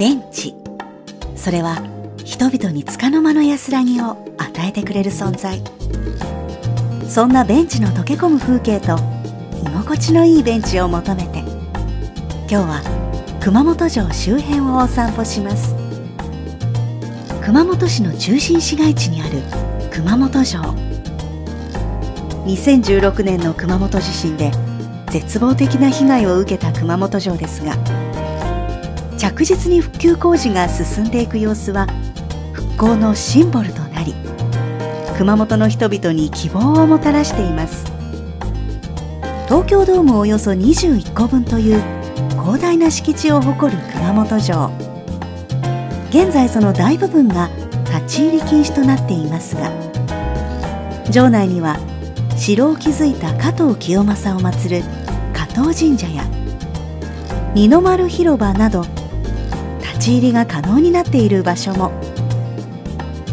ベンチ、それは人々に束の間の安らぎを与えてくれる存在。そんなベンチの溶け込む風景と居心地のいいベンチを求めて、今日は熊本城周辺をお散歩します。熊本市の中心市街地にある熊本城。2016年の熊本地震で絶望的な被害を受けた熊本城ですが、着実に復旧工事が進んでいく様子は復興のシンボルとなり、熊本の人々に希望をもたらしています。東京ドームおよそ21個分という広大な敷地を誇る熊本城。現在その大部分が立ち入り禁止となっていますが、城内には城を築いた加藤清正を祀る加藤神社や二の丸広場など、立ち入りが可能になっている場所も。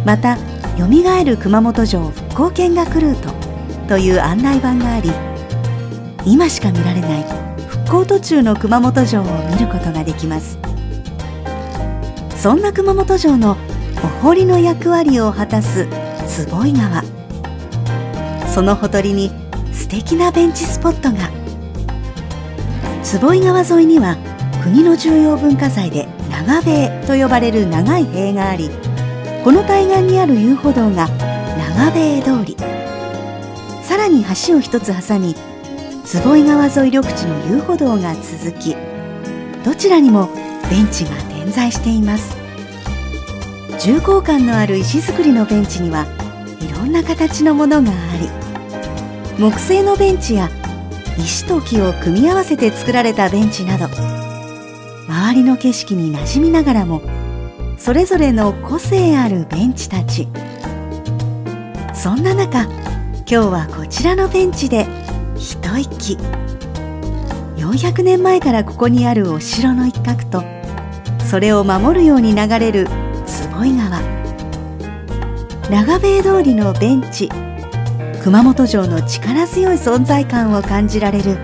また、よみがえる熊本城復興見学ルートという案内板があり、今しか見られない復興途中の熊本城を見ることができます。そんな熊本城のお堀の役割を果たす坪井川、そのほとりに素敵なベンチスポットが。坪井川沿いには国の重要文化財で長塀と呼ばれる長い塀があり、この対岸にある遊歩道が長塀通り、さらに橋を一つ挟み坪井川沿い緑地の遊歩道が続き、どちらにもベンチが点在しています。重厚感のある石造りのベンチにはいろんな形のものがあり、木製のベンチや石と木を組み合わせて作られたベンチなど、周りの景色に馴染みながらもそれぞれの個性あるベンチたち。そんな中、今日はこちらのベンチで一息。400年前からここにあるお城の一角と、それを守るように流れる坪井川。長塀通りのベンチ、熊本城の力強い存在感を感じられる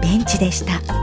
ベンチでした。